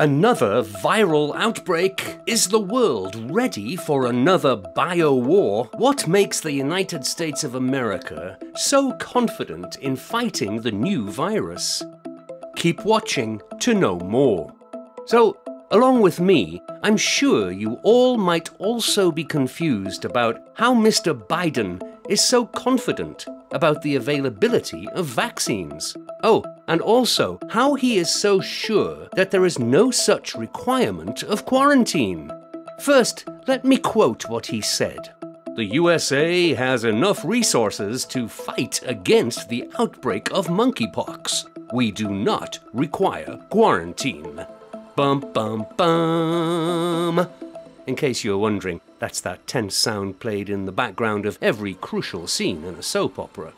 Another viral outbreak? Is the world ready for another bio-war? What makes the United States of America so confident in fighting the new virus? Keep watching to know more. So, along with me, I'm sure you all might also be confused about how Mr. Biden is so confident about the availability of vaccines. Oh, and also how he is so sure that there is no such requirement of quarantine. First, let me quote what he said. The USA has enough resources to fight against the outbreak of monkeypox. We do not require quarantine. Bum, bum, bum. In case you're wondering, that's that tense sound played in the background of every crucial scene in a soap opera.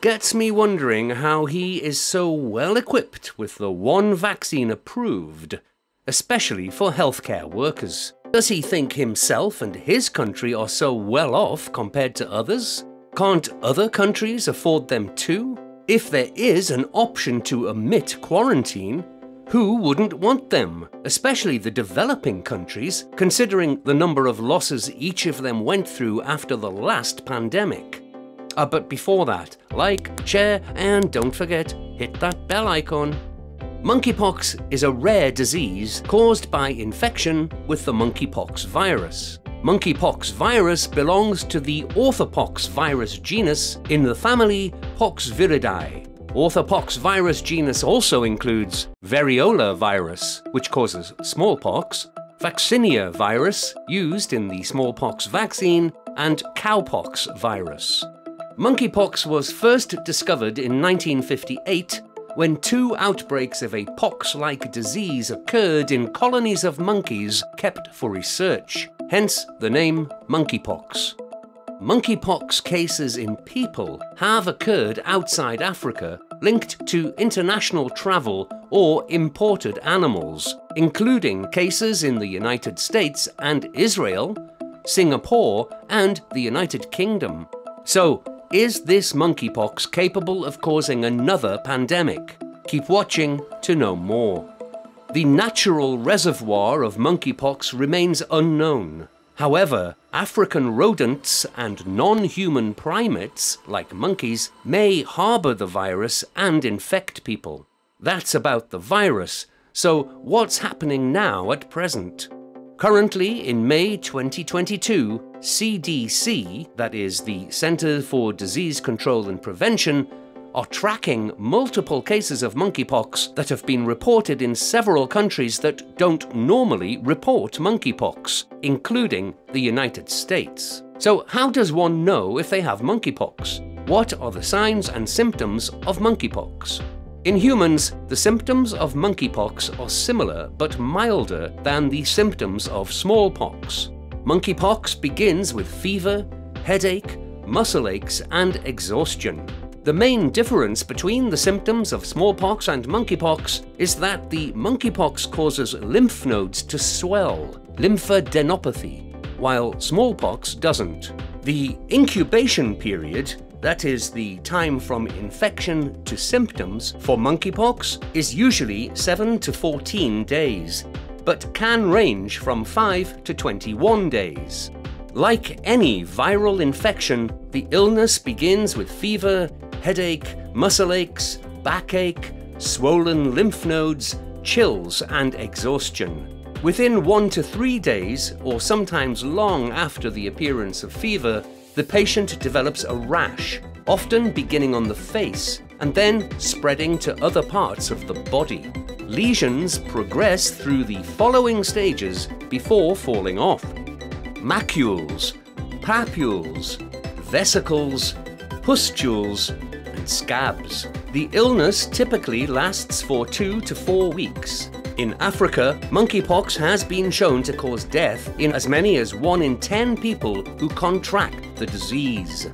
Gets me wondering how he is so well equipped with the one vaccine approved, especially for healthcare workers. Does he think himself and his country are so well off compared to others? Can't other countries afford them too? If there is an option to omit quarantine, who wouldn't want them, especially the developing countries, considering the number of losses each of them went through after the last pandemic? But before that, like, share, and don't forget, hit that bell icon. Monkeypox is a rare disease caused by infection with the monkeypox virus. Monkeypox virus belongs to the Orthopox virus genus in the family Poxviridae. Orthopox virus genus also includes variola virus, which causes smallpox, vaccinia virus, used in the smallpox vaccine, and cowpox virus. Monkeypox was first discovered in 1958 when two outbreaks of a pox-like disease occurred in colonies of monkeys kept for research, hence the name monkeypox. Monkeypox cases in people have occurred outside Africa, linked to international travel or imported animals, including cases in the United States and Israel, Singapore, and the United Kingdom. So, is this monkeypox capable of causing another pandemic? Keep watching to know more. The natural reservoir of monkeypox remains unknown. However, African rodents and non-human primates, like monkeys, may harbour the virus and infect people. That's about the virus, so what's happening now at present? Currently, in May 2022, CDC, that is the Centre for Disease Control and Prevention, are tracking multiple cases of monkeypox that have been reported in several countries that don't normally report monkeypox, including the United States. So how does one know if they have monkeypox? What are the signs and symptoms of monkeypox? In humans, the symptoms of monkeypox are similar but milder than the symptoms of smallpox. Monkeypox begins with fever, headache, muscle aches, and exhaustion. The main difference between the symptoms of smallpox and monkeypox is that the monkeypox causes lymph nodes to swell, lymphadenopathy, while smallpox doesn't. The incubation period, that is the time from infection to symptoms, for monkeypox is usually 7 to 14 days, but can range from 5 to 21 days. Like any viral infection, the illness begins with fever, headache, muscle aches, backache, swollen lymph nodes, chills, and exhaustion. Within 1 to 3 days, or sometimes long after the appearance of fever, the patient develops a rash, often beginning on the face and then spreading to other parts of the body. Lesions progress through the following stages before falling off: macules, papules, vesicles, pustules, and scabs. The illness typically lasts for 2 to 4 weeks. In Africa, monkeypox has been shown to cause death in as many as 1 in 10 people who contract the disease.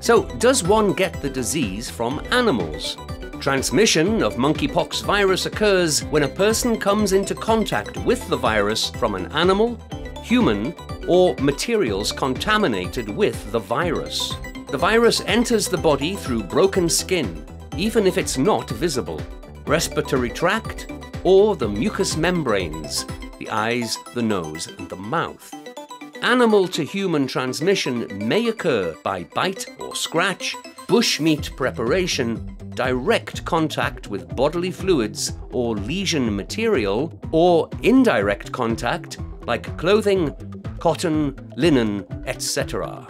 So, does one get the disease from animals? Transmission of monkeypox virus occurs when a person comes into contact with the virus from an animal, human, or materials contaminated with the virus. The virus enters the body through broken skin, even if it's not visible, respiratory tract, or the mucous membranes, the eyes, the nose and the mouth. Animal-to-human transmission may occur by bite or scratch, bushmeat preparation, direct contact with bodily fluids or lesion material, or indirect contact like clothing, cotton, linen, etc.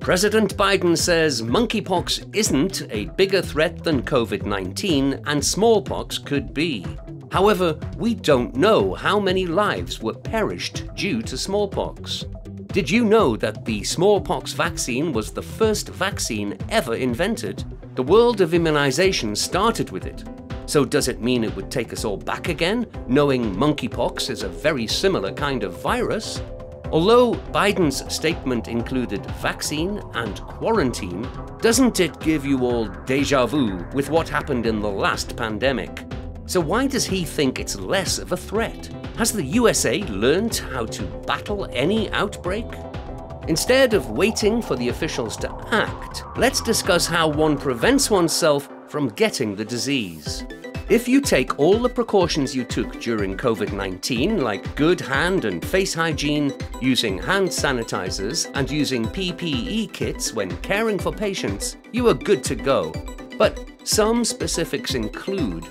President Biden says monkeypox isn't a bigger threat than COVID-19 and smallpox could be. However, we don't know how many lives were perished due to smallpox. Did you know that the smallpox vaccine was the first vaccine ever invented? The world of immunization started with it. So does it mean it would take us all back again, knowing monkeypox is a very similar kind of virus? Although Biden's statement included vaccine and quarantine, doesn't it give you all déjà vu with what happened in the last pandemic? So why does he think it's less of a threat? Has the USA learned how to battle any outbreak? Instead of waiting for the officials to act, let's discuss how one prevents oneself from getting the disease. If you take all the precautions you took during COVID-19, like good hand and face hygiene, using hand sanitizers, and using PPE kits when caring for patients, you are good to go. But some specifics include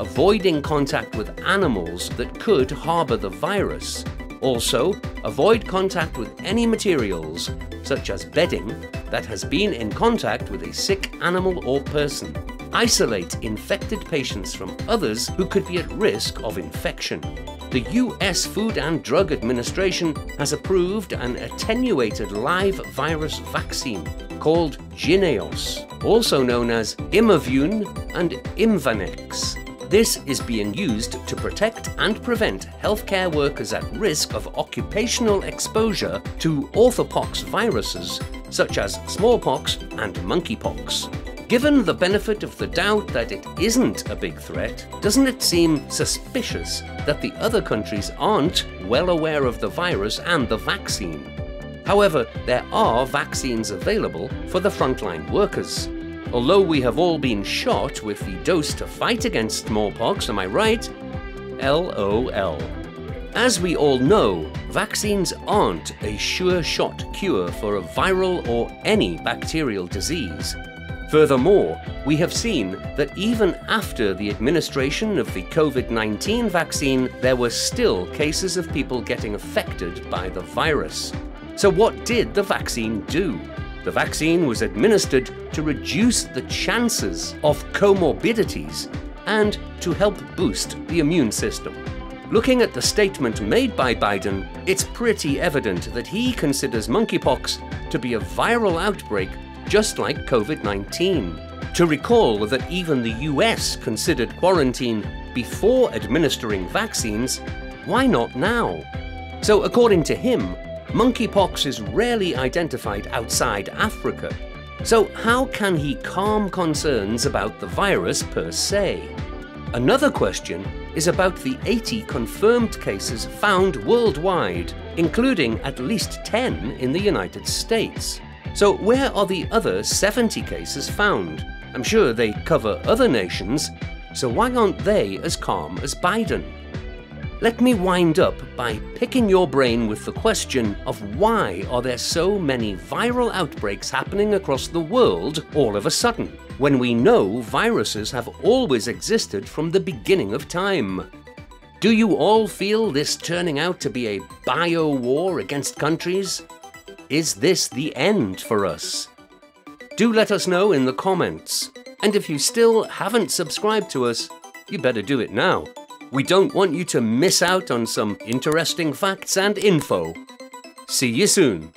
avoiding contact with animals that could harbor the virus. Also, avoid contact with any materials, such as bedding, that has been in contact with a sick animal or person. Isolate infected patients from others who could be at risk of infection. The US Food and Drug Administration has approved an attenuated live virus vaccine called Jynneos, also known as Imvune and Imvanex. This is being used to protect and prevent healthcare workers at risk of occupational exposure to orthopox viruses, such as smallpox and monkeypox. Given the benefit of the doubt that it isn't a big threat, doesn't it seem suspicious that the other countries aren't well aware of the virus and the vaccine? However, there are vaccines available for the frontline workers. Although we have all been shot with the dose to fight against smallpox, am I right? LOL. As we all know, vaccines aren't a sure shot cure for a viral or any bacterial disease. Furthermore, we have seen that even after the administration of the COVID-19 vaccine, there were still cases of people getting affected by the virus. So what did the vaccine do? The vaccine was administered to reduce the chances of comorbidities and to help boost the immune system. Looking at the statement made by Biden, it's pretty evident that he considers monkeypox to be a viral outbreak just like COVID-19. To recall that even the US considered quarantine before administering vaccines, why not now? So according to him, monkeypox is rarely identified outside Africa, so how can he calm concerns about the virus per se? Another question is about the 80 confirmed cases found worldwide, including at least 10 in the United States. So where are the other 70 cases found? I'm sure they cover other nations, so why aren't they as calm as Biden? Let me wind up by picking your brain with the question of why are there so many viral outbreaks happening across the world all of a sudden, when we know viruses have always existed from the beginning of time? Do you all feel this turning out to be a bio war against countries? Is this the end for us? Do let us know in the comments. And if you still haven't subscribed to us, you better do it now. We don't want you to miss out on some interesting facts and info. See you soon.